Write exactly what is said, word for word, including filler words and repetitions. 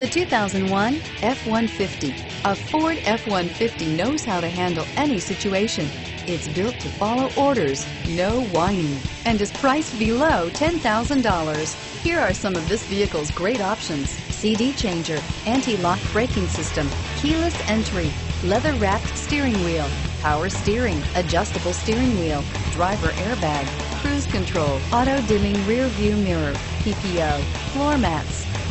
The two thousand one F one fifty. A Ford F one fifty knows how to handle any situation. It's built to follow orders, no whining, and is priced below ten thousand dollars. Here are some of this vehicle's great options: C D changer, anti-lock braking system, keyless entry, leather-wrapped steering wheel, power steering, adjustable steering wheel, driver airbag, cruise control, auto-dimming rear view mirror, P P O, floor mats.